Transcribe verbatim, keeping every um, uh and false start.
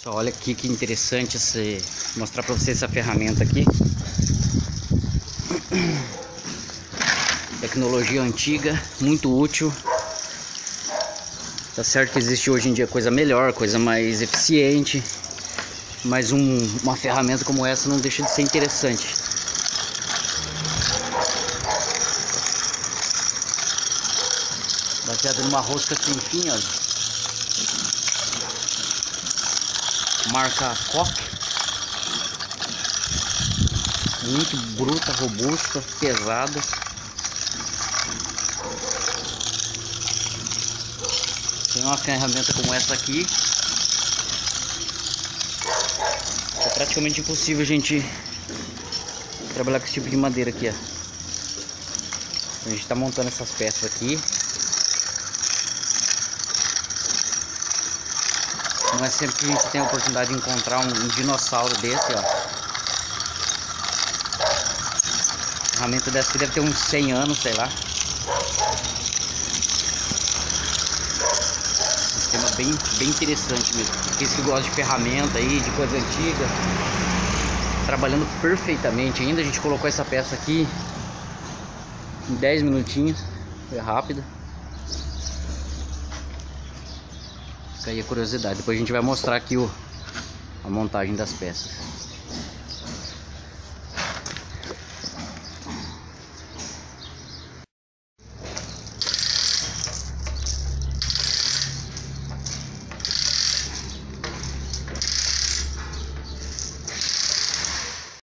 Só olha aqui que interessante esse, mostrar para vocês essa ferramenta aqui. Tecnologia antiga, muito útil. Tá certo que existe hoje em dia coisa melhor, coisa mais eficiente, mas um, uma ferramenta como essa não deixa de ser interessante. Baseada numa rosca sem fim, ó, marca Koch, muito bruta, robusta, pesada. Tem uma ferramenta como essa aqui, é praticamente impossível a gente trabalhar com esse tipo de madeira aqui, ó. A gente tá montando essas peças aqui. Não é sempre que a gente tem a oportunidade de encontrar um, um dinossauro desse, ó. A ferramenta dessa aqui deve ter uns cem anos, sei lá. Um sistema bem, bem interessante mesmo. Aqueles que gostam de ferramenta aí, de coisa antiga, trabalhando perfeitamente ainda. A gente colocou essa peça aqui em dez minutinhos, foi rápido. Fica aí a curiosidade, depois a gente vai mostrar aqui o, a montagem das peças.